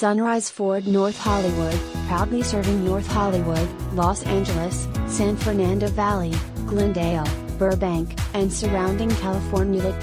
Sunrise Ford North Hollywood, proudly serving North Hollywood, Los Angeles, San Fernando Valley, Glendale, Burbank, and surrounding California.